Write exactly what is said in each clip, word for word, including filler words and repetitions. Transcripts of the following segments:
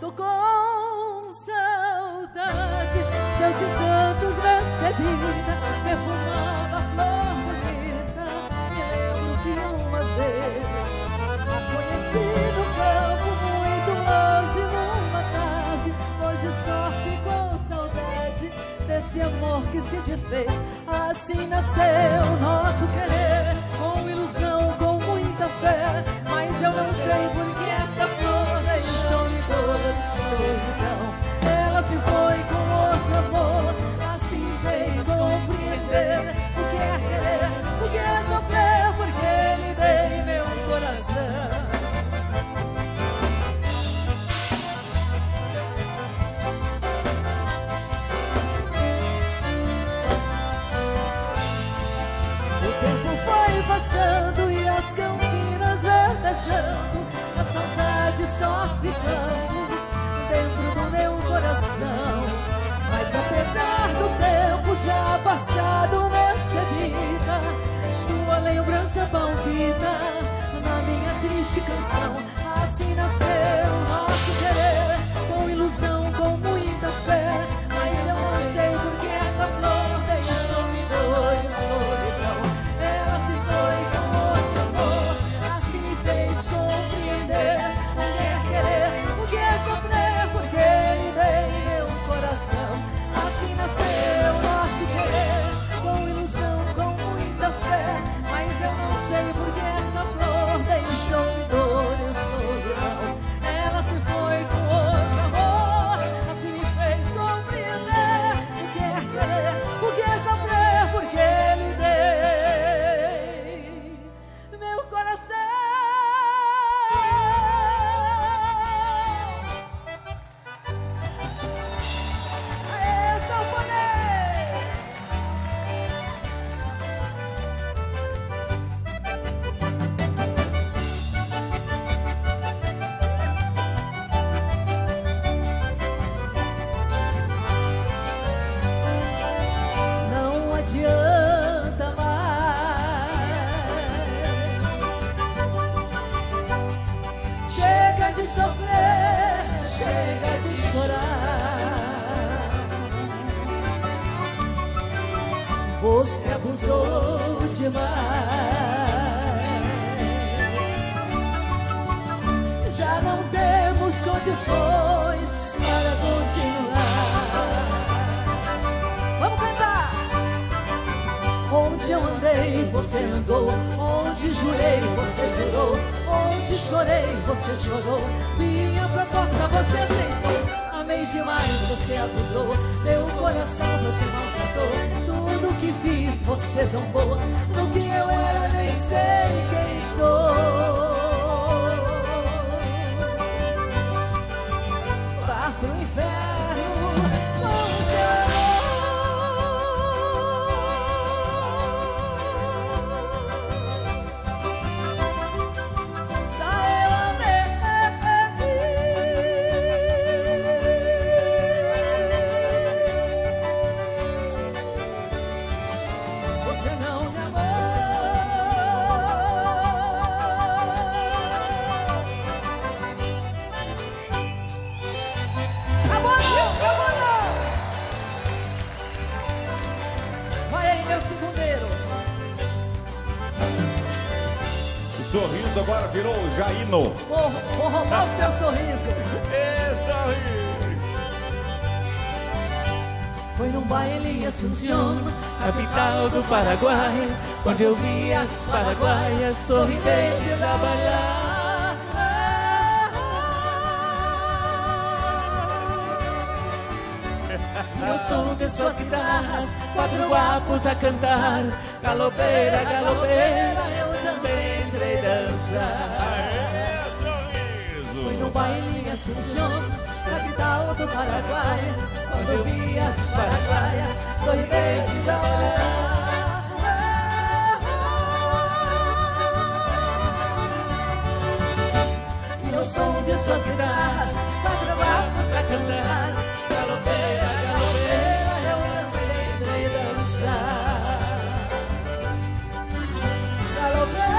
Ando com saudade, seus encantos nesta vida, perfumando a flor bonita. Me lembro que uma vez conheci no campo, muito longe, numa tarde. Hoje só ficou saudade desse amor que se desfez. Assim nasceu o nosso querer, com ilusão, com muita fé. Mas eu não sei por que essa flor é tão ligada de solidão. Ela se foi com outro amor, assim fez compreender o que é querer, o que é sofrer, porque lhe dei meu coração. O tempo foi passando e as campinas verdejando, a saudade só ficando dentro do meu coração. Mas apesar do tempo já passado nessa vida, sua lembrança palpita na minha triste canção. Assim nasceu nosso querer, com ilusão, com muita fé. Mas eu não sei porque essa flor deixou-me dois solidão. Ela se foi com outro amor, assim me fez compreender o que é querer, o que é sofrer, porque lhe dei meu coração. Assim nasceu nosso querer, com ilusão, com muita fé. Mas eu não sei porque essa flor deixou-me dores solidão. Ela se foi com outro amor, assim me fez compreender o que é querer, o que é sofrer, porque lhe dei meu coração. Aê, sanfonês! Não adianta mais, chega de sofrer, chega de chorar. Você abusou demais, já não temos condições para continuar. Vamos cantar! Onde eu andei, você andou. Onde jurei, você jurou. Onde chorei, você chorou. Minha proposta, você aceitou. Amei demais, você abusou. Meu coração, você maltratou. Tudo que fiz, você zombou. Do que eu era, nem sei quem sou. Vá pro inferno com seu amor. Só eu amei. Você não me amou. Acabou, não, acabou, não. Vai aí, meu segundeiro. O sorriso agora virou Jaino. Vou, vou roubar o seu sorriso. É, sorriso. Foi num baile em Assunción, capital do Paraguai, onde eu vi as paraguaias sorridentes a bailar. E o som de suas guitarras, quatro guapos a cantar, galopeira, galopeira, eu também entrei dançar. É, Foi sorriso. num baile em Assunción, capital do Paraguai, quando eu vi as paraguaias sorridentes a olhar. E ao som de suas guitarras, quatro barcos a cantar, galopeira, galopeira, eu também entrei dançar. Galopeira.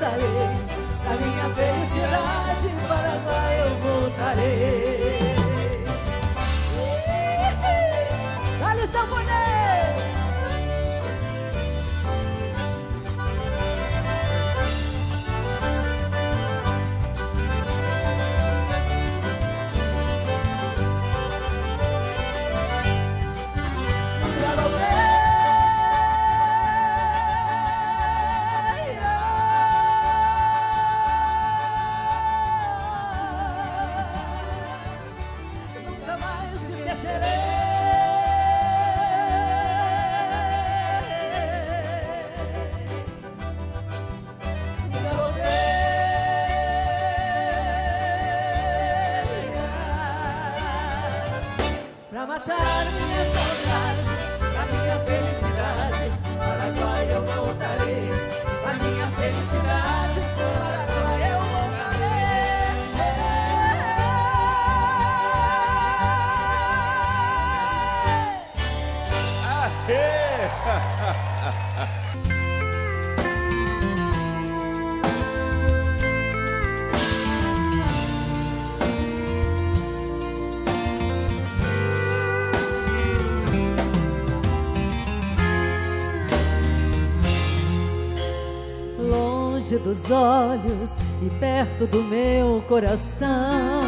voltarei, a minha felicidade para lá eu voltarei. Olha o para matar minha saudade, a minha felicidade, Paraguai eu voltarei, a minha felicidade, Paraguai eu voltarei. Aê! Longe dos olhos e perto do meu coração,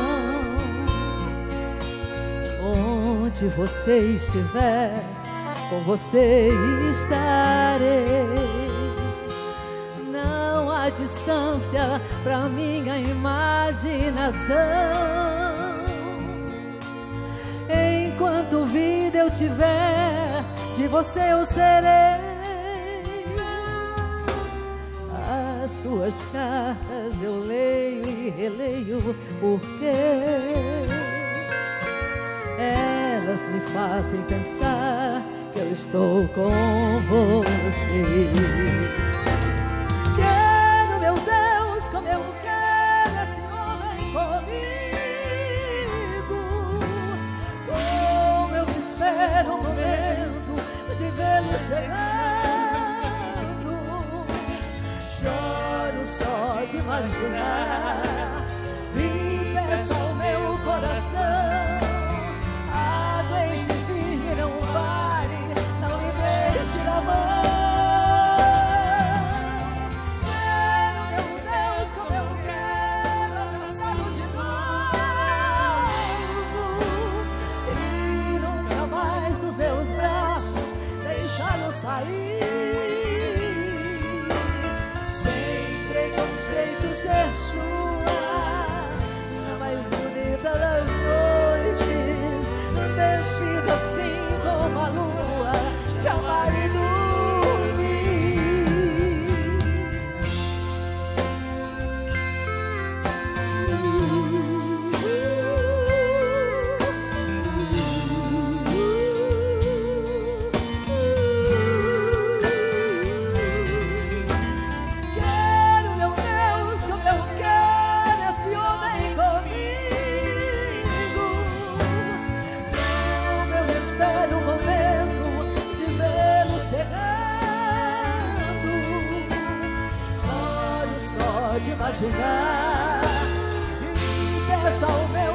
onde você estiver, com você estarei. Não há distância para minha imaginação. Enquanto vida eu tiver, de você eu serei. Suas cartas eu leio e releio, porque elas me fazem pensar que eu estou com você. Quero, meu Deus, como eu quero a senhora comigo, como eu espero o momento de vê-lo chegar. Só de imaginar, vive o meu coração. Água em vinho não vale, não me deixe na mão. Quero, meu Deus, como eu quero dançá-lo de novo e nunca mais dos meus braços deixá-lo sair. Ser sua, a mais bonita das noites, vestida assim como a lua, te amar e de imaginar, e peça ao meu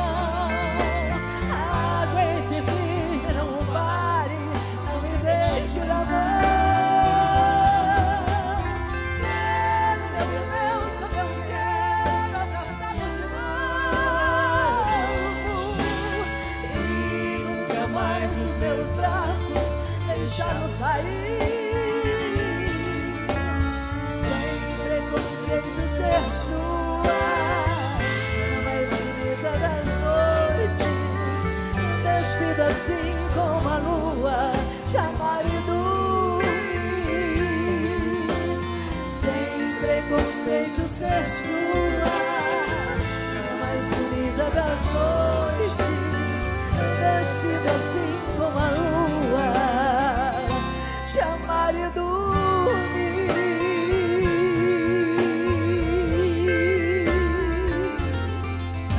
aguente firme, não pare, não me deixe na mão. Quero, meu Deus, como eu quero abraçá-lo de novo e nunca mais dos meus braços deixá-lo sair. Ser sua, a mais bonita das noites, vestida assim como a lua, te amar e dormir, sem preconceito. Ser sua, a mais bonita das noites, vestida assim como a lua, te amar e dormir.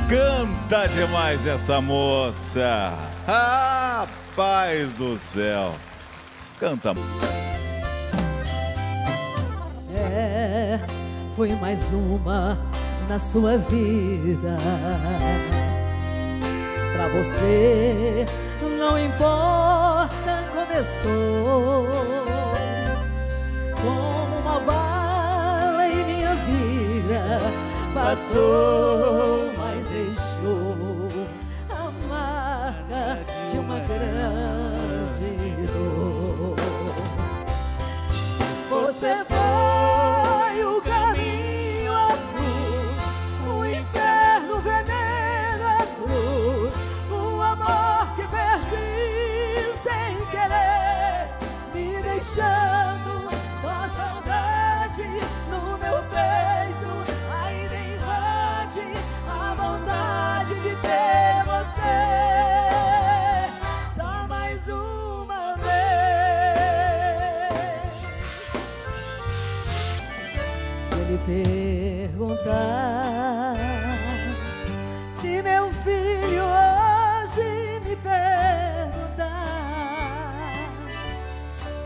Canta demais essa moça, rapaz do céu, canta. É. foi mais uma na sua vida. Pra você não importa como estou, como uma bala em minha vida passou, mas deixou a marca de uma grande dor. Você foi o caminho, a cruz, o inferno, o veneno, a cruz, o amor que perdi sem querer, me deixando só saudade no meu peito. Ainda invade a vontade de ter você só mais uma vez. Perguntar se meu filho hoje me perguntar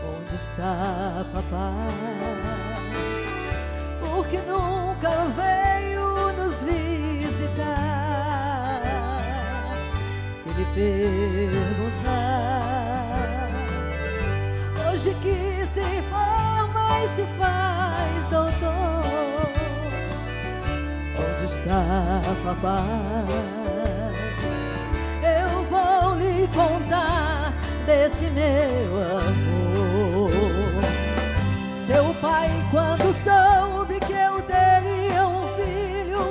onde está papai, porque nunca veio nos visitar. Se me perguntar hoje que se forma e se faz doutor, papai, eu vou lhe contar desse meu amor. Seu pai, quando soube que eu teria um filho,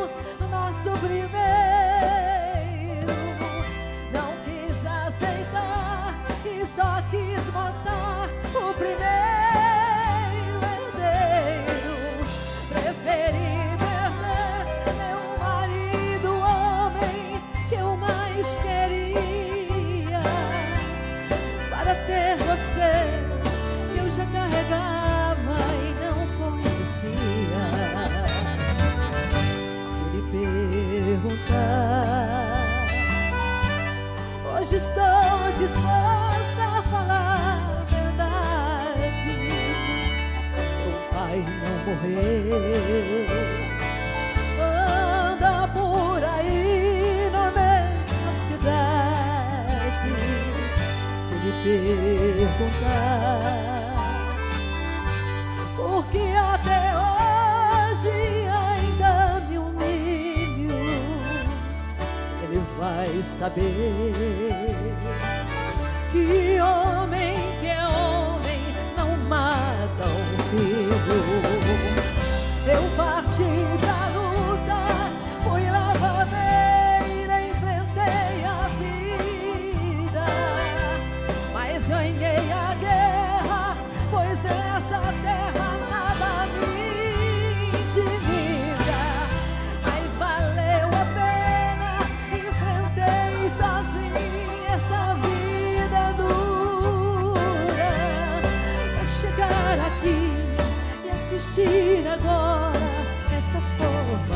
nosso primeiro, não quis aceitar e só quis matar o primeiro herdeiro. Preferi você, eu já carregava e não conhecia. Se lhe perguntar, hoje estou disposta a falar a verdade. Seu pai não morreu, anda por aí na mesma cidade. Se lhe perguntar porque até hoje ainda me humilho, ele vai saber que homem que é homem não mata um filho. Eu parti pra luta, fui lavadeira, enfrentei a vida, mas ganhei agora essa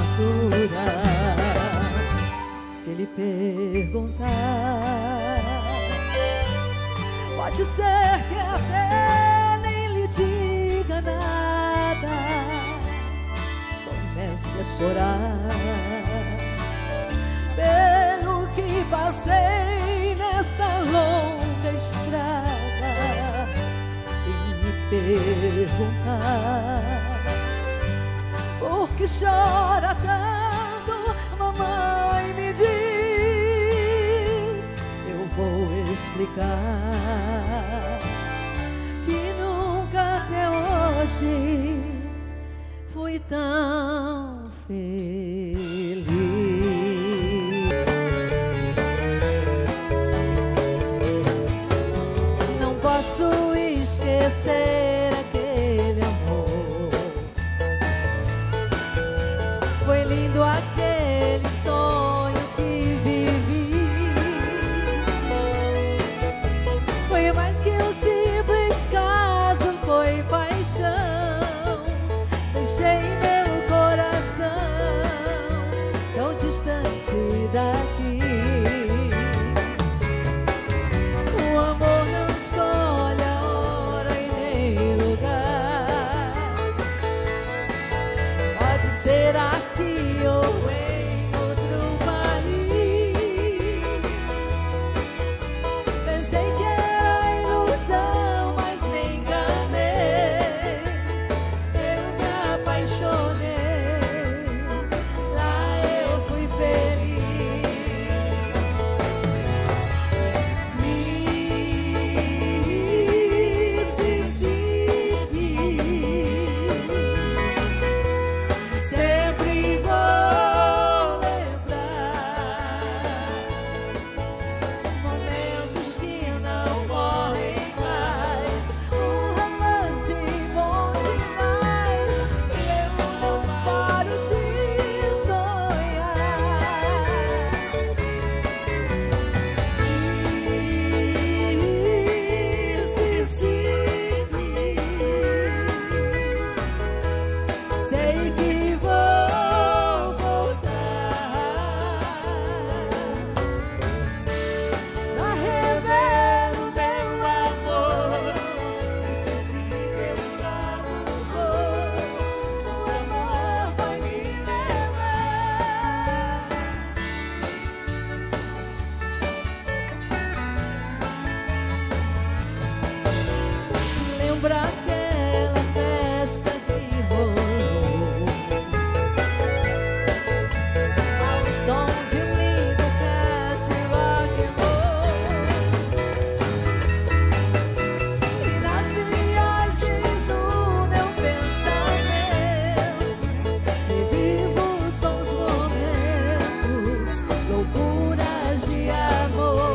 formatura. Se ele perguntar, pode ser que até nem lhe diga nada, comece a chorar pelo que passei nesta longa estrada. Se me perguntar porque chora tanto, mamãe me diz, eu vou explicar que nunca até hoje fui tão feliz. Não posso esquecer aquele sonho que vivi. Foi mais que um simples caso, foi paixão. Deixei meu coração tão distante daqui. O amor não escolhe a hora e nem lugar. será que eu encontro Paris? Pensei que era ilusão, mas me enganei. Eu me apaixonei, lá eu fui feliz. Pra aquela festa que rolou ao som de um lindo Cadillac rock, e nas viagens do meu pensamento revivo os bons momentos, loucuras de amor.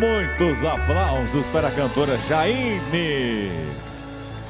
Muitos aplausos para a cantora Jayne.